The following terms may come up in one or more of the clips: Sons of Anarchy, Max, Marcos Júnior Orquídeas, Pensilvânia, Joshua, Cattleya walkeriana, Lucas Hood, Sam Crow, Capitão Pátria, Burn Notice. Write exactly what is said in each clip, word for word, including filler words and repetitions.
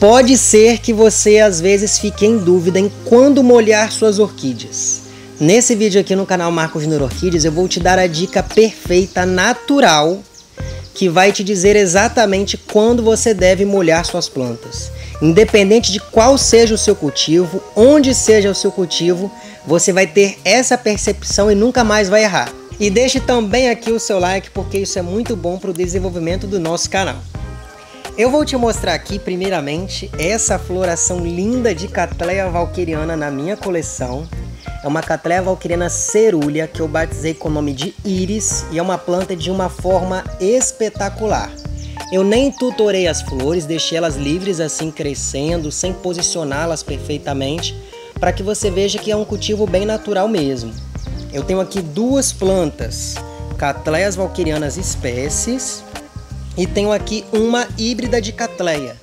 Pode ser que você às vezes fique em dúvida em quando molhar suas orquídeas. Nesse vídeo aqui no canal Marcos Júnior Orquídeas eu vou te dar a dica perfeita, natural, que vai te dizer exatamente quando você deve molhar suas plantas. Independente de qual seja o seu cultivo, onde seja o seu cultivo, você vai ter essa percepção e nunca mais vai errar. E deixe também aqui o seu like, porque isso é muito bom para o desenvolvimento do nosso canal. Eu vou te mostrar aqui, primeiramente, essa floração linda de Cattleya walkeriana na minha coleção. É uma Cattleya walkeriana cerúlea, que eu batizei com o nome de íris, e é uma planta de uma forma espetacular. Eu nem tutorei as flores, deixei elas livres assim crescendo, sem posicioná-las perfeitamente, para que você veja que é um cultivo bem natural mesmo. Eu tenho aqui duas plantas, Cattleyas walkerianas espécies, e tenho aqui uma híbrida de Cattleya,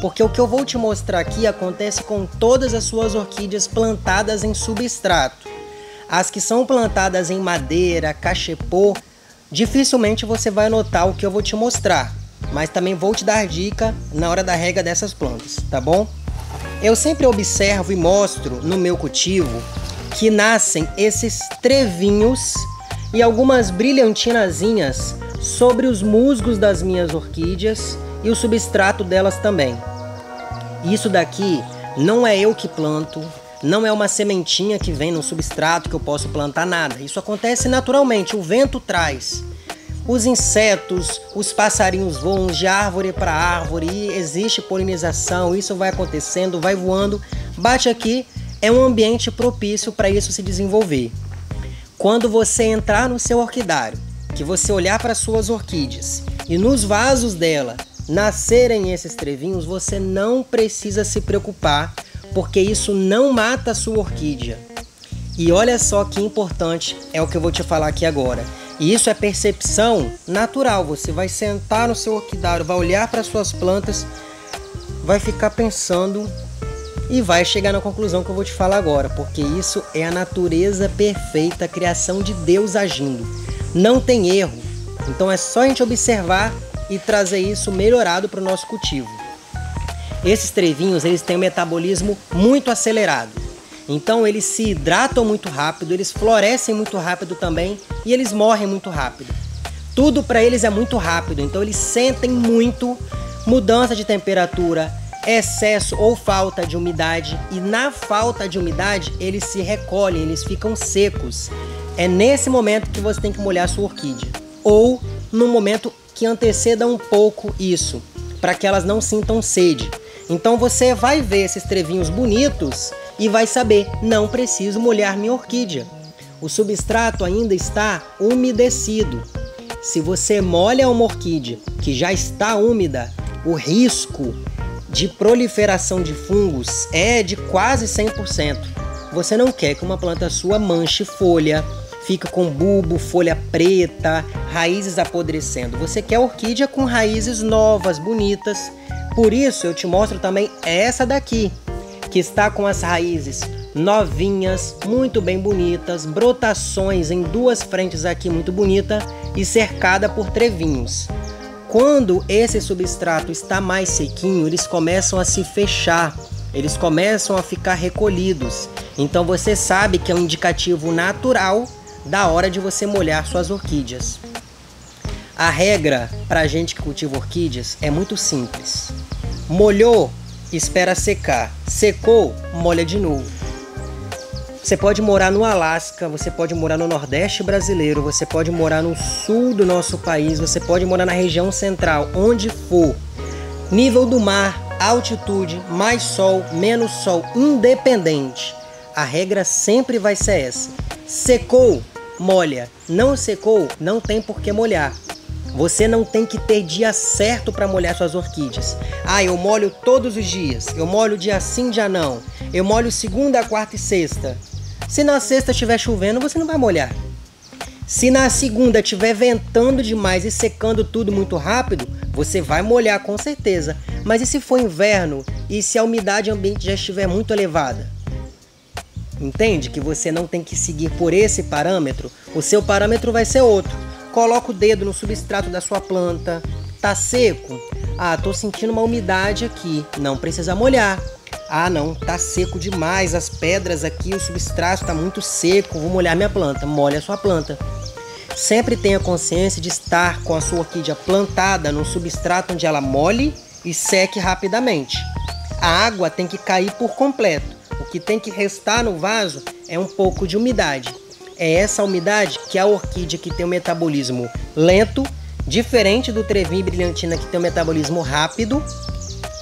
porque o que eu vou te mostrar aqui acontece com todas as suas orquídeas plantadas em substrato. As que são plantadas em madeira, cachepô, dificilmente você vai notar o que eu vou te mostrar, mas também vou te dar dica na hora da rega dessas plantas, tá bom? Eu sempre observo e mostro no meu cultivo que nascem esses trevinhos e algumas brilhantinazinhas sobre os musgos das minhas orquídeas e o substrato delas também. Isso daqui não é eu que planto, não é uma sementinha que vem no substrato que eu posso plantar nada. Isso acontece naturalmente, o vento traz. Os insetos, os passarinhos voam de árvore para árvore, e existe polinização, isso vai acontecendo, vai voando, bate aqui, é um ambiente propício para isso se desenvolver. Quando você entrar no seu orquidário, que você olhar para suas orquídeas e nos vasos dela nascerem esses trevinhos, você não precisa se preocupar, porque isso não mata a sua orquídea. E olha só que importante é o que eu vou te falar aqui agora. E isso é percepção natural. Você vai sentar no seu orquidário, vai olhar para suas plantas, vai ficar pensando e vai chegar na conclusão que eu vou te falar agora, porque isso é a natureza perfeita, a criação de Deus agindo. Não tem erro. Então é só a gente observar e trazer isso melhorado para o nosso cultivo. Esses trevinhos, eles têm um metabolismo muito acelerado. Então eles se hidratam muito rápido, eles florescem muito rápido também e eles morrem muito rápido. Tudo para eles é muito rápido, então eles sentem muito mudança de temperatura, excesso ou falta de umidade, e na falta de umidade eles se recolhem, eles ficam secos. É nesse momento que você tem que molhar sua orquídea, ou no momento que anteceda um pouco isso, para que elas não sintam sede. Então você vai ver esses trevinhos bonitos e vai saber, não preciso molhar minha orquídea. O substrato ainda está umedecido. Se você molha uma orquídea que já está úmida, o risco de proliferação de fungos é de quase cem por cento. Você não quer que uma planta sua manche folha, fica com bulbo, folha preta, raízes apodrecendo. Você quer orquídea com raízes novas, bonitas. Por isso eu te mostro também essa daqui, que está com as raízes novinhas, muito bem bonitas, brotações em duas frentes aqui muito bonita e cercada por trevinhos. Quando esse substrato está mais sequinho, eles começam a se fechar, eles começam a ficar recolhidos. Então você sabe que é um indicativo natural da hora de você molhar suas orquídeas. A regra para a gente que cultiva orquídeas é muito simples. Molhou, espera secar. Secou, molha de novo. Você pode morar no Alasca, você pode morar no Nordeste brasileiro, você pode morar no sul do nosso país, você pode morar na região central, onde for. Nível do mar, altitude, mais sol, menos sol, independente. A regra sempre vai ser essa. Secou, molha. Não secou, não tem por que molhar. Você não tem que ter dia certo para molhar suas orquídeas. Ah, eu molho todos os dias. Eu molho dia sim, dia não. Eu molho segunda, quarta e sexta. Se na sexta estiver chovendo, você não vai molhar. Se na segunda estiver ventando demais e secando tudo muito rápido, você vai molhar com certeza. Mas e se for inverno e se a umidade ambiente já estiver muito elevada? Entende que você não tem que seguir por esse parâmetro? O seu parâmetro vai ser outro. Coloca o dedo no substrato da sua planta. Tá seco? Ah, tô sentindo uma umidade aqui, não precisa molhar. Ah não, tá seco demais, as pedras aqui, o substrato tá muito seco, vou molhar minha planta. Molha a sua planta. Sempre tenha consciência de estar com a sua orquídea plantada num substrato onde ela molhe e seque rapidamente. A água tem que cair por completo. O que tem que restar no vaso é um pouco de umidade. É essa umidade que a orquídea que tem um metabolismo lento, diferente do trevinho e brilhantina que tem um metabolismo rápido,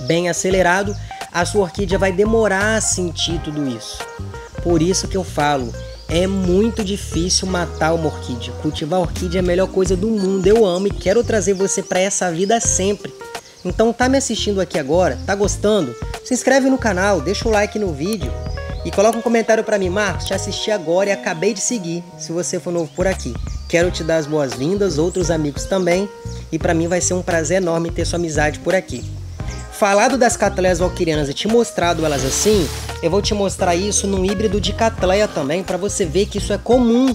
bem acelerado, a sua orquídea vai demorar a sentir tudo isso. Por isso que eu falo, é muito difícil matar uma orquídea. Cultivar orquídea é a melhor coisa do mundo, eu amo e quero trazer você para essa vida sempre. Então tá me assistindo aqui agora, tá gostando? Se inscreve no canal, deixa o like no vídeo e coloca um comentário para mim: Marcos, te assisti agora e acabei de seguir, se você for novo por aqui. Quero te dar as boas-vindas, outros amigos também, e para mim vai ser um prazer enorme ter sua amizade por aqui. Falado das Cattleyas walkerianas e te mostrado elas assim, eu vou te mostrar isso num híbrido de Cattleya também, para você ver que isso é comum.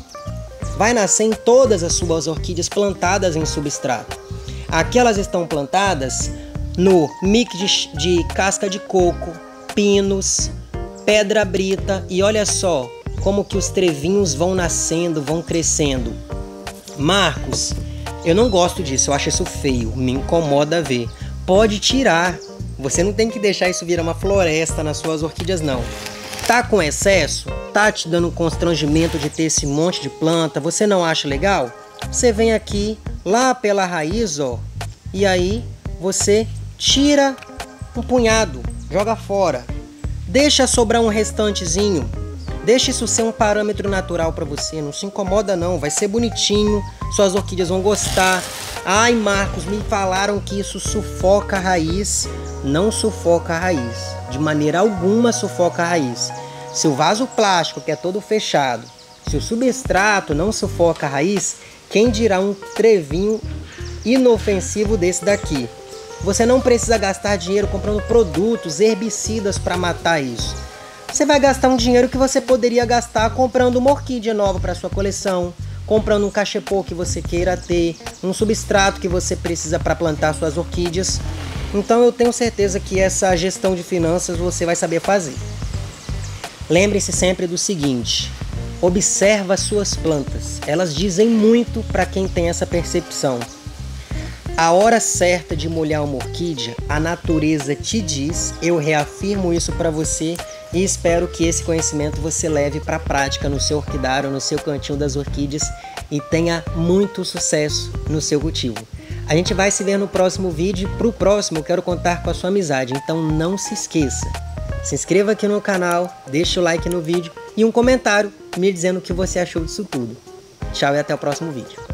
Vai nascer em todas as suas orquídeas plantadas em substrato. Aqui elas estão plantadas no mix de, de casca de coco, pinos, pedra brita, e olha só como que os trevinhos vão nascendo, vão crescendo. Marcos, eu não gosto disso, eu acho isso feio, me incomoda ver. Pode tirar, você não tem que deixar isso virar uma floresta nas suas orquídeas não. Tá com excesso? Tá te dando um constrangimento de ter esse monte de planta? Você não acha legal? Você vem aqui, lá pela raiz, ó, e aí você tira um punhado, joga fora. Deixa sobrar um restantezinho, deixa isso ser um parâmetro natural para você, não se incomoda não, vai ser bonitinho, suas orquídeas vão gostar. Ai Marcos, me falaram que isso sufoca a raiz. Não sufoca a raiz, de maneira alguma sufoca a raiz. Se o vaso plástico, que é todo fechado, se o substrato não sufoca a raiz, quem dirá um trevinho inofensivo desse daqui? Você não precisa gastar dinheiro comprando produtos, herbicidas para matar isso. Você vai gastar um dinheiro que você poderia gastar comprando uma orquídea nova para sua coleção, comprando um cachepô que você queira ter, um substrato que você precisa para plantar suas orquídeas. Então eu tenho certeza que essa gestão de finanças você vai saber fazer. Lembre-se sempre do seguinte: observa suas plantas, elas dizem muito para quem tem essa percepção. A hora certa de molhar uma orquídea, a natureza te diz, eu reafirmo isso para você e espero que esse conhecimento você leve para a prática no seu orquidário, no seu cantinho das orquídeas e tenha muito sucesso no seu cultivo. A gente vai se ver no próximo vídeo, para o próximo eu quero contar com a sua amizade, então não se esqueça. Se inscreva aqui no canal, deixe o like no vídeo e um comentário me dizendo o que você achou disso tudo. Tchau e até o próximo vídeo.